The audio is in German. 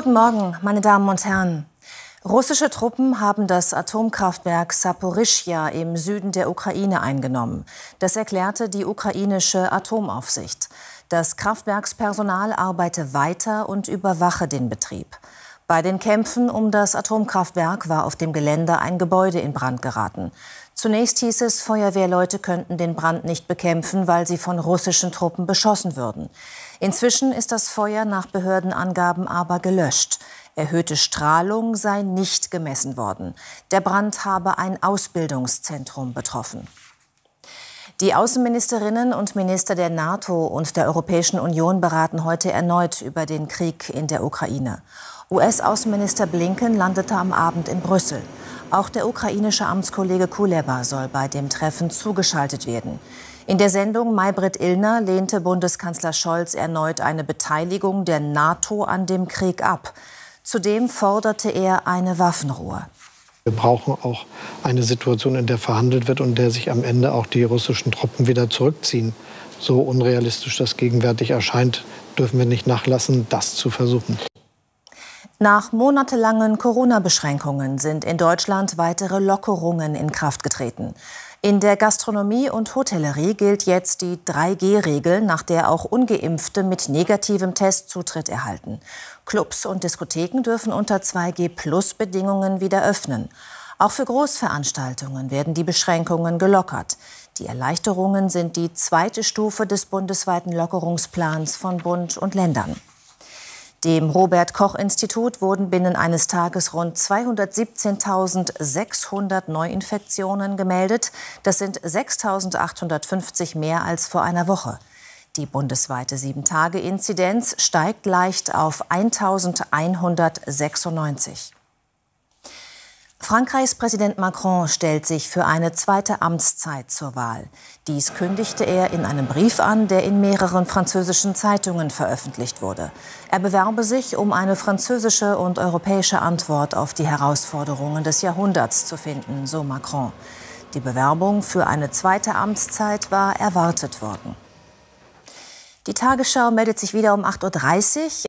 Guten Morgen, meine Damen und Herren. Russische Truppen haben das Atomkraftwerk Saporischschja im Süden der Ukraine eingenommen. Das erklärte die ukrainische Atomaufsicht. Das Kraftwerkspersonal arbeite weiter und überwache den Betrieb. Bei den Kämpfen um das Atomkraftwerk war auf dem Gelände ein Gebäude in Brand geraten. Zunächst hieß es, Feuerwehrleute könnten den Brand nicht bekämpfen, weil sie von russischen Truppen beschossen würden. Inzwischen ist das Feuer nach Behördenangaben aber gelöscht. Erhöhte Strahlung sei nicht gemessen worden. Der Brand habe ein Ausbildungszentrum betroffen. Die Außenministerinnen und Minister der NATO und der Europäischen Union beraten heute erneut über den Krieg in der Ukraine. US-Außenminister Blinken landete am Abend in Brüssel. Auch der ukrainische Amtskollege Kuleba soll bei dem Treffen zugeschaltet werden. In der Sendung Maybrit Ilner lehnte Bundeskanzler Scholz erneut eine Beteiligung der NATO an dem Krieg ab. Zudem forderte er eine Waffenruhe. Wir brauchen auch eine Situation, in der verhandelt wird und in der sich am Ende auch die russischen Truppen wieder zurückziehen. So unrealistisch das gegenwärtig erscheint, dürfen wir nicht nachlassen, das zu versuchen. Nach monatelangen Corona-Beschränkungen sind in Deutschland weitere Lockerungen in Kraft getreten. In der Gastronomie und Hotellerie gilt jetzt die 3G-Regel, nach der auch Ungeimpfte mit negativem Test Zutritt erhalten. Clubs und Diskotheken dürfen unter 2G-Plus-Bedingungen wieder öffnen. Auch für Großveranstaltungen werden die Beschränkungen gelockert. Die Erleichterungen sind die zweite Stufe des bundesweiten Lockerungsplans von Bund und Ländern. Dem Robert-Koch-Institut wurden binnen eines Tages rund 217.600 Neuinfektionen gemeldet. Das sind 6.850 mehr als vor einer Woche. Die bundesweite 7-Tage-Inzidenz steigt leicht auf 1.196. Frankreichs Präsident Macron stellt sich für eine zweite Amtszeit zur Wahl. Dies kündigte er in einem Brief an, der in mehreren französischen Zeitungen veröffentlicht wurde. Er bewerbe sich, um eine französische und europäische Antwort auf die Herausforderungen des Jahrhunderts zu finden, so Macron. Die Bewerbung für eine zweite Amtszeit war erwartet worden. Die Tagesschau meldet sich wieder um 8.30 Uhr.